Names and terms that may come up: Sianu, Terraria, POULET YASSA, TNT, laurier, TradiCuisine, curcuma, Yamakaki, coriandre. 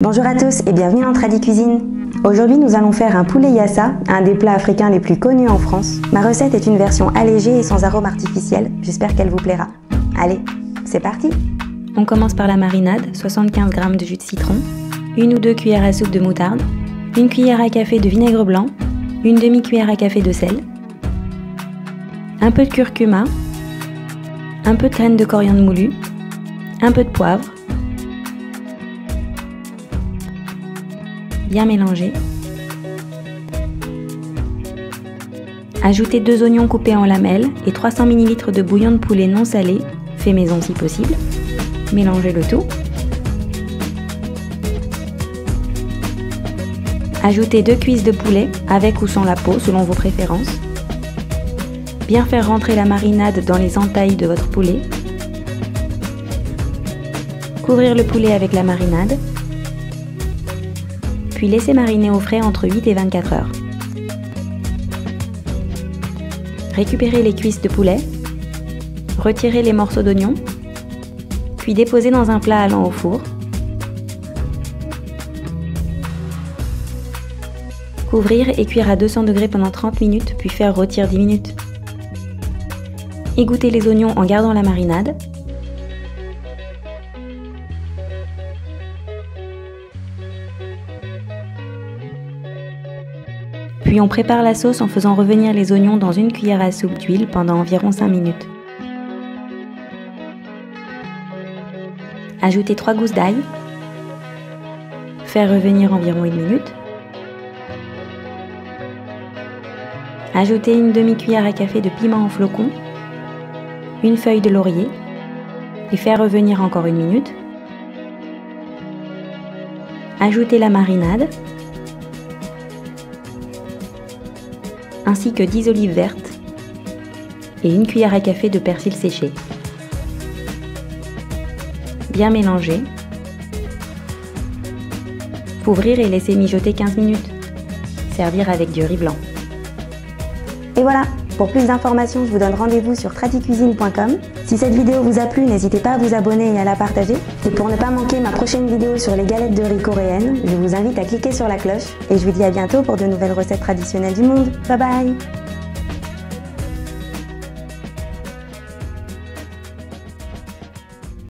Bonjour à tous et bienvenue dans TradiCuisine. Aujourd'hui nous allons faire un poulet yassa, un des plats africains les plus connus en France. Ma recette est une version allégée et sans arôme artificiel, j'espère qu'elle vous plaira. Allez, c'est parti! On commence par la marinade, 75 g de jus de citron, 1 ou 2 cuillères à soupe de moutarde, 1 cuillère à café de vinaigre blanc, 1 demi-cuillère à café de sel, un peu de curcuma, un peu de graines de coriandre moulu, un peu de poivre, bien mélanger. Ajoutez 2 oignons coupés en lamelles et 300 ml de bouillon de poulet non salé, fait maison si possible. Mélangez le tout. Ajoutez 2 cuisses de poulet, avec ou sans la peau, selon vos préférences. Bien faire rentrer la marinade dans les entailles de votre poulet. Couvrir le poulet avec la marinade. Puis laissez mariner au frais entre 8 et 24 heures. Récupérez les cuisses de poulet, retirez les morceaux d'oignon, puis déposez dans un plat allant au four. Couvrir et cuire à 200 degrés pendant 30 minutes, puis faire rôtir 10 minutes. Égouttez les oignons en gardant la marinade. Puis on prépare la sauce en faisant revenir les oignons dans 1 cuillère à soupe d'huile pendant environ 5 minutes. Ajoutez 3 gousses d'ail. Faire revenir environ 1 minute. Ajoutez 1 demi-cuillère à café de piment en flocons, 1 feuille de laurier et faire revenir encore 1 minute. Ajoutez la marinade, ainsi que 10 olives vertes et 1 cuillère à café de persil séché. Bien mélanger. Couvrir et laisser mijoter 15 minutes. Servir avec du riz blanc. Et voilà, pour plus d'informations, je vous donne rendez-vous sur tradicuisine.com. Si cette vidéo vous a plu, n'hésitez pas à vous abonner et à la partager. Et pour ne pas manquer ma prochaine vidéo sur les galettes de riz coréennes, je vous invite à cliquer sur la cloche. Et je vous dis à bientôt pour de nouvelles recettes traditionnelles du monde. Bye bye!